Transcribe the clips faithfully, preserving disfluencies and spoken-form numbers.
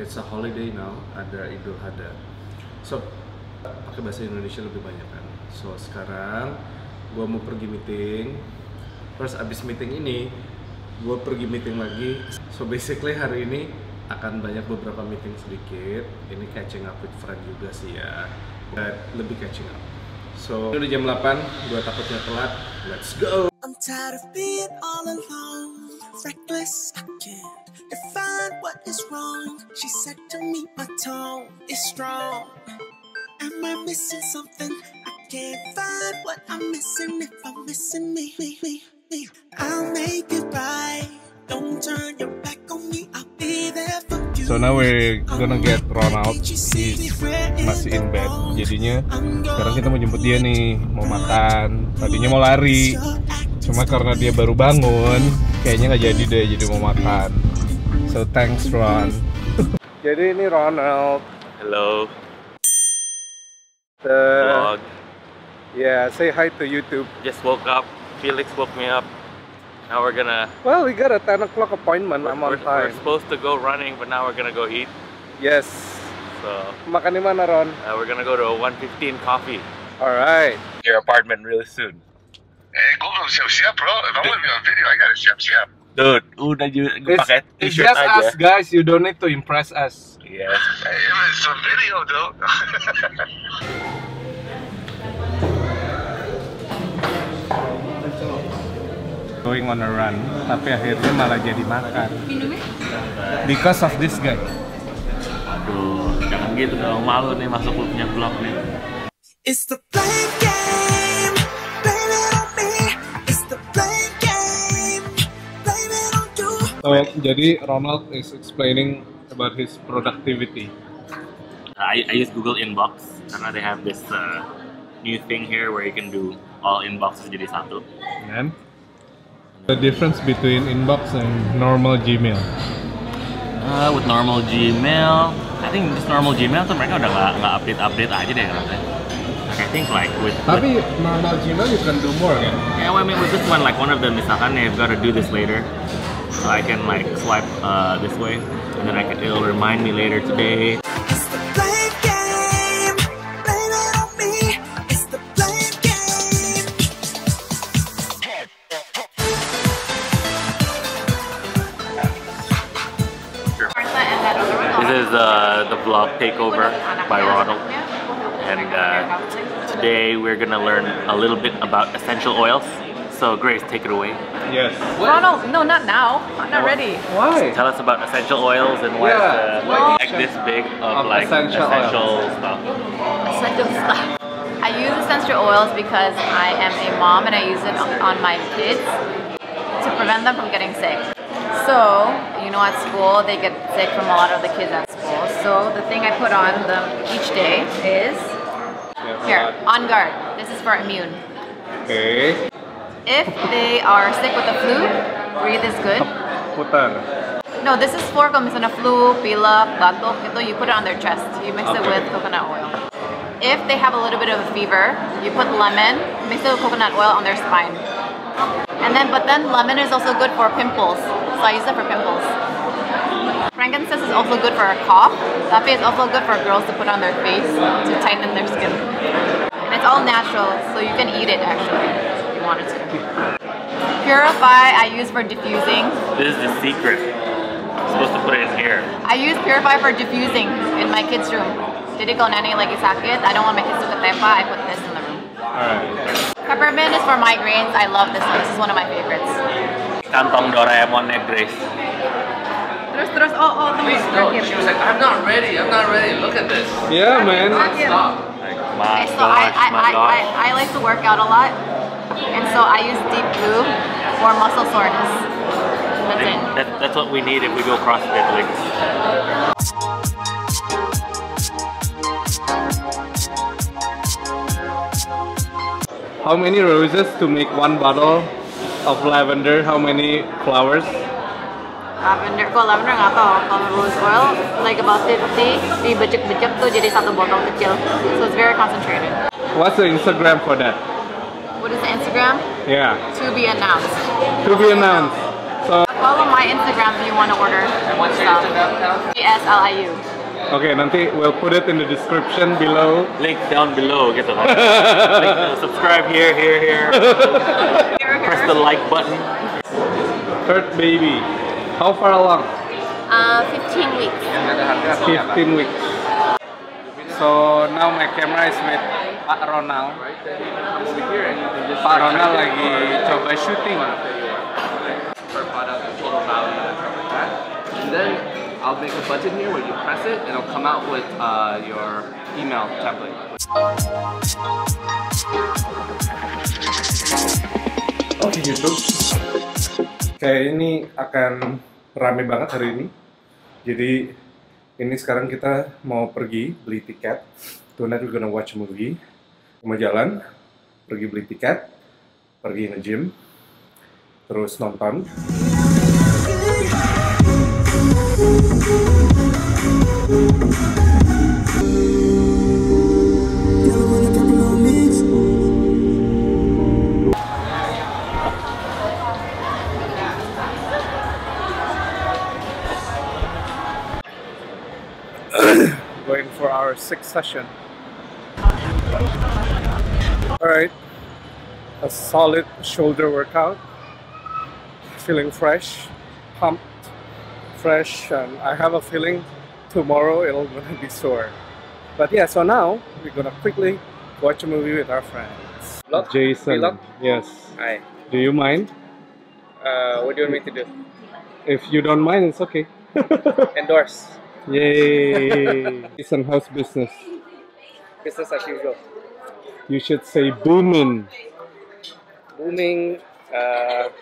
It's a holiday now, ada Idul Adha. So, pakai bahasa Indonesia lebih banyak kan. So, sekarang gue mau pergi meeting. Terus abis meeting ini, gue pergi meeting lagi. So, basically hari ini akan banyak beberapa meeting sedikit. Ini catching up with friend juga sih ya. But lebih catching up. So, ini udah jam delapan, gue takutnya telat. Let's go! I'm tired of being all alone, reckless, I can't define what is wrong. She said to me my tone is strong. Am I missing something? I can't find what I'm missing. If I'm missing me, me, me, me, I'll make it right. Don't turn your back on me, I'll be there for you. So now we're gonna get Ronald. He's masih in bed. Jadinya sekarang kita mau jemput dia nih, mau makan. Tadinya mau lari, cuma karena dia baru bangun, kayaknya nggak jadi deh, jadi mau makan. So thanks Ron. Jadi ini Ronald. Hello. Uh, Vlog. Yeah, say hi to YouTube. Just woke up. Felix woke me up. Now we're gonna. Well, we got a ten o'clock appointment. I'm on time. We're supposed to go running, but now we're gonna go eat. Yes. So. Makan di mana Ron? Uh, we're gonna go to a one fifteen coffee. All right. Your apartment really soon. Hey, gue belum siap-siap bro, if I want to be on video, I gotta siap-siap. Dude, udah juga pakai t-shirt aja. It's just us guys, you don't need to impress us. Yes. Yeah, it's a video though. Going on a run, tapi akhirnya malah jadi makan. Because of this guy. Aduh, jangan gitu dong, malu nih masuk punya vlog nih. It's the play game. So, jadi Ronald is explaining about his productivity. I, I use Google Inbox karena they have this uh, new thing here where you can do all inboxes jadi satu. And the difference between inbox and normal Gmail? Uh, with normal Gmail, I think just normal Gmail tuh mereka udah nggak update-update aja deh katanya. I think like with. Tapi with, normal Gmail you can do more kan? Yeah, well, I mean with this one like one of them misalkan they've got to do this later. So I can like swipe uh, this way, and then I can, it'll remind me later today. It's the blame game. Blame it on me. It's the blame game. This is uh, the vlog takeover by Ronald, and uh, today we're gonna learn a little bit about essential oils. So Grace, take it away. Yes. Ronald, no, not now. I'm not ready. Why? Tell us about essential oils and why yeah, it's uh, like, like this big of, of like essential, essential stuff. Essential stuff. I use essential oils because I am a mom and I use it on my kids to prevent them from getting sick. So, you know, at school they get sick from a lot of the kids at school. So the thing I put on them each day is, here, On Guard. This is for immune. Okay. If they are sick with the flu, Breathe is good. Putar. No, this is for combination of flu, pila, batok, you put it on their chest. You mix okay. it with coconut oil. If they have a little bit of a fever, you put lemon, mix it with coconut oil on their spine. And then, but then lemon is also good for pimples. So I use it for pimples. Frankincense is also good for a cough. Tapi is also good for girls to put on their face to tighten their skin. And it's all natural, so you can eat it actually. Wanted to. Purify I use for diffusing. This is the secret. I'm supposed to put it in here. I use Purify for diffusing in my kids' room. Jadi kalau nenek lagi sakit, I don't want my kids to get tepa, I put this in the room. Alright. Peppermint is for migraines. I love this one. This is one of my favorites. Kantong Doraemon Grace. Terus terus oh oh terus. No, she was like, I'm not ready. I'm not ready. Look at this. Yeah, man. Stop. Like, my okay, so gosh, I, I, my I, gosh. I, I I like to work out a lot. And so I use Deep Blue for muscle soreness. That's it. That, that's what we need if we go CrossFit. Like. How many roses to make one bottle of lavender? How many flowers? lavender, kok lavender nggak tahu, kalau rose oil like about fifty dibecek-becek tuh jadi satu botol kecil, so it's very concentrated. What's the Instagram for that? What is the Instagram? Yeah. To be announced. To be announced. So follow my Instagram if you want to order. And what's your Instagram? G S L I U. Okay, nanti we'll put it in the description below. Link down below, gitu kan. Subscribe here, here, here. here, here. Press the like button. Third baby. How far along? Uh, fifteen weeks. fifteen weeks. So now my camera is with Pak Ronald. Pak Ronald lagi coba syuting. I'll make a button here where you press it, and it'll come out with uh, your email template. Oke gitu. Kayak ini akan rame banget hari ini. Jadi ini sekarang kita mau pergi beli tiket. Tonight we're gonna watch a movie. Mau jalan, pergi beli tiket, pergi nge-gym, terus nonton. Going for our sixth session. Alright, a solid shoulder workout. Feeling fresh, pumped. Fresh, and I have a feeling tomorrow it'll gonna be sore. But yeah, so now we're gonna quickly watch a movie with our friends. Vlog? Jason. Vlog? Yes. Hi. Do you mind? Uh, what do you want me to do? If you don't mind, it's okay. Endorse. Yay! Jason, how's business? Business as usual. You should say booming. Booming. Uh,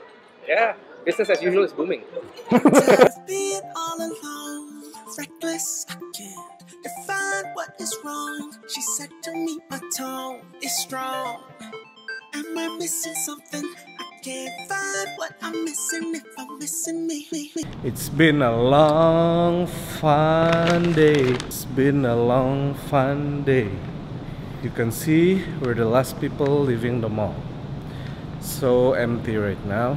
yeah. Business as usual is booming. I've been all alone, reckless, I can't define what is wrong. She said to me my tone is strong. Am I missing something? I can't find what I'm missing if I'm missing me. It's been a long, fun day. It's been a long, fun day. You can see we're the last people leaving the mall. So empty right now.